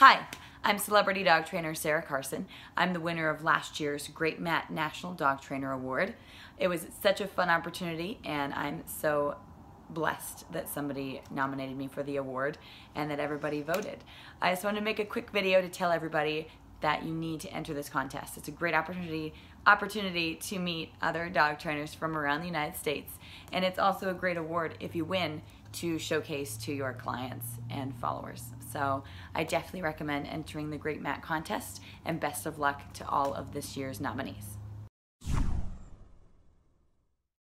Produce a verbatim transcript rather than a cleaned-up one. Hi, I'm celebrity dog trainer Sara Carson. I'm the winner of last year's Greatmats National Dog Trainer Award. It was such a fun opportunity, and I'm so blessed that somebody nominated me for the award and that everybody voted. I just wanted to make a quick video to tell everybody that you need to enter this contest. It's a great opportunity opportunity to meet other dog trainers from around the United States, and it's also a great award if you win to showcase to your clients and followers. So I definitely recommend entering the Greatmats contest, and best of luck to all of this year's nominees.